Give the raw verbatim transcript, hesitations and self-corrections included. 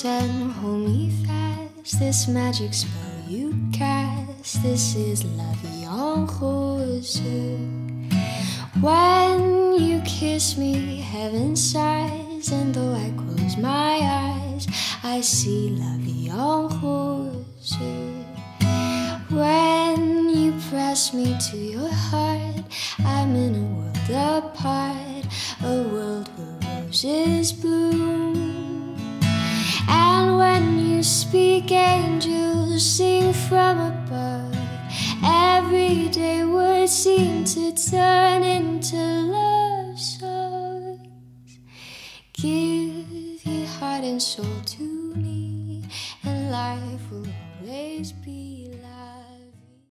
said, hold me fast, this magic spell you cast, this is La Vie en Rose. When you kiss me, heaven sighs, and though I close my eyes, I see La Vie en Rose. When you press me to your heart, I'm in a world apart, a world where roses bloom. And when you speak, angels sing from above. Everyday words seem to turn into love songs. Give your heart and soul to me, and life will always be